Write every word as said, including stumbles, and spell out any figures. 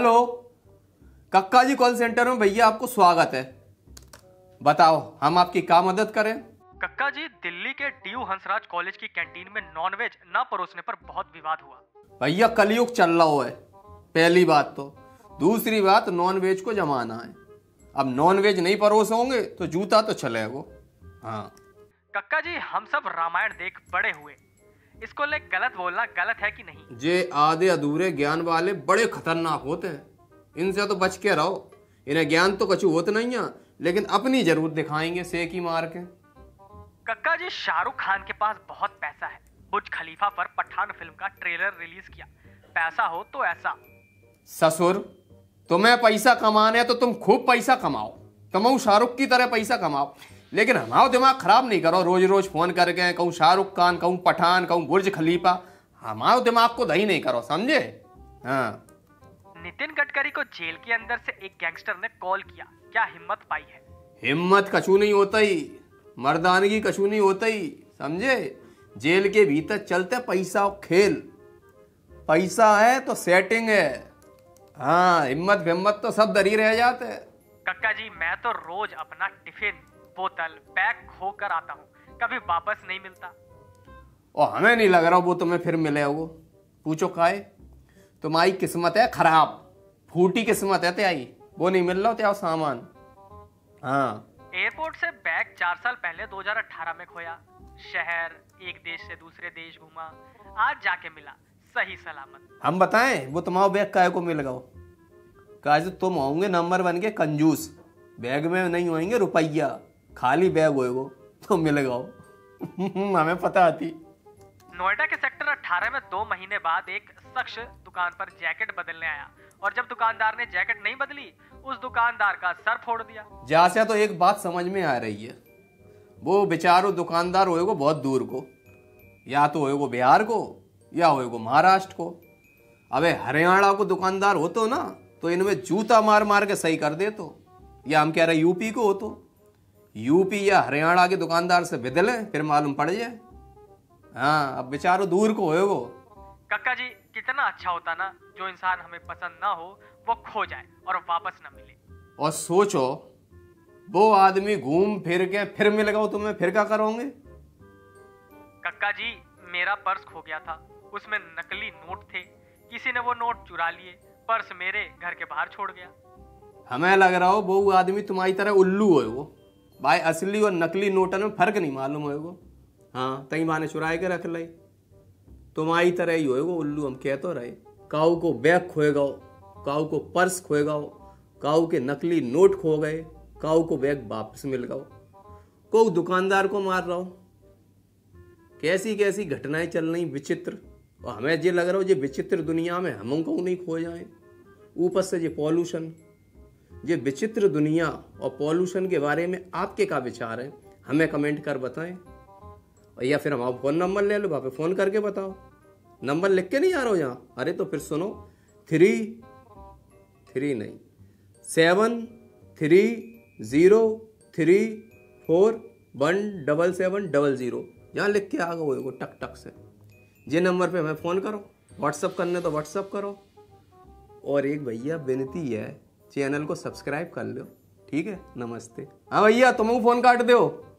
Hello, कक्का जी call centre में भैया आपको स्वागत है। बताओ हम आपकी क्या मदद करें? कक्का जी, दिल्ली के डी यू हंसराज कॉलेज की कैंटीन में नॉनवेज ना परोसने पर बहुत विवाद हुआ। भैया कलयुग चल रहा है, पहली बात तो। दूसरी बात, नॉनवेज को जमाना है। अब नॉनवेज नहीं परोस होंगे तो जूता तो चले वो। हाँ कक्का जी, हम सब रामायण देख बड़े हुए, इसको ले गलत बोलना गलत है कि नहीं? जे आधे अधूरे ज्ञान वाले बड़े खतरनाक होते हैं, इनसे तो बच के रहो। इन्हें ज्ञान तो कछु होता नहीं है, लेकिन अपनी जरूर दिखाएंगे सेकी मार के। कक्का जी, शाहरुख खान के पास बहुत पैसा है, बुर्ज खलीफा पर पठान फिल्म का ट्रेलर रिलीज किया। पैसा हो तो ऐसा। ससुर, तुम्हें पैसा कमाना है तो तुम खूब पैसा कमाओ, तुम शाहरुख की तरह पैसा कमाओ, लेकिन हमारा दिमाग खराब नहीं करो। रोज रोज फोन करके कहूँ शाहरुख खान, कहूँ पठान, कहूँ बुर्ज खलीफा, हमारे दिमाग को दही नहीं करो, समझे? हाँ। नितिन गडकरी को जेल के अंदर से एक गैंगस्टर ने कॉल किया, क्या हिम्मत पाई है? हिम्मत कछु नहीं होता ही, मर्दानगी कछु नहीं होता ही, समझे? जेल के भीतर चलते पैसा और खेल, पैसा है तो सेटिंग है। हाँ, हिम्मत हिम्मत तो सब दरी रह जाते है। कक्का जी, मैं तो रोज अपना टिफिन बोतल पैक खो कर आता हूँ, कभी वापस नहीं मिलता। ओ, हमें नहीं लग रहा वो तुम्हें फिर मिले हो। पूछो काहे? तुम्हारी किस्मत है खराब, फूटी किस्मत है त्याई, वो नहीं मिल रहा त्याओ सामान। हाँ, एयरपोर्ट से बैग चार साल पहले दो हज़ार अठारह में खोया। शहर एक देश से दूसरे देश घूमा, आज जाके मिला सही सलामत। हम बताएं वो तुम्हारा बैग काहे को मिल गया? काहे तुम होंगे नंबर वन के कंजूस, बैग में नहीं होंगे रुपया, खाली बैग होए वो तो मिल गया। हमें पता आती। नोएडा के सेक्टर अठारह में दो महीने बाद एक शख्स दुकान पर जैकेट बदलने आया, और जब दुकानदार ने जैकेट नहीं बदली, उस दुकानदार का सर फोड़ दिया। जहाँ से तो एक बात समझ में आ रही है, वो बेचारो दुकानदार होए वो बहुत दूर को, या तो होए वो बिहार को या होए वो महाराष्ट्र को। अबे हरियाणा को दुकानदार हो तो ना, तो इनमें जूता मार मार के सही कर दे तो, या हम कह रहे यूपी को हो तो यूपी या हरियाणा के दुकानदार से बदले, फिर मालूम पड़ जाए। हाँ, अब बेचारो दूर को होए वो। कक्का जी, कितना अच्छा होता ना, जो इंसान हमें पसंद ना हो वो खो जाए और वापस ना मिले। और सोचो वो आदमी घूम फिर के फिर मिल गया तुम्हें, फिर क्या करोगे? कक्का जी, मेरा पर्स खो गया था, उसमें नकली नोट थे, किसी ने वो नोट चुरा लिए, पर्स मेरे घर के बाहर छोड़ गया। हमें लग रहा हो वो आदमी तुम्हारी तरह उल्लू होए वो, भाई असली और नकली नोटन में फर्क नहीं मालूम होए वो। हाँ, तई माने चुराए के रख लाई, तुम्हारी तरह ही होए वो उल्लू। हम कह तो रहे, काऊ को बैग खोएगा, काऊ को पर्स खोएगा, काऊ के नकली नोट खो गए, काऊ को बैग वापस मिल गया, को दुकानदार को मार रहा हो। कैसी कैसी घटनाएं चल रही विचित्र, और हमें जे लग रहा हो जे विचित्र दुनिया में हम उनको नहीं खो जाए। ऊपर से जे पॉल्यूशन, ये विचित्र दुनिया और पॉल्यूशन के बारे में आपके क्या विचार हैं? हमें कमेंट कर बताएं, और या फिर हमारा फ़ोन नंबर ले लो, वहाँ पे फ़ोन करके बताओ। नंबर लिख के नहीं आ रहे हो यहाँ? अरे तो फिर सुनो, थ्री थ्री नहीं seven three zero three four one double seven double zero यहाँ लिख के आ गए वो टक टक से। ये नंबर पे हमें फ़ोन करो, व्हाट्सअप करने तो व्हाट्सअप करो। और एक भैया विनती है, चैनल को सब्सक्राइब कर लो, ठीक है? नमस्ते। हाँ भैया, तुम फोन काट दो।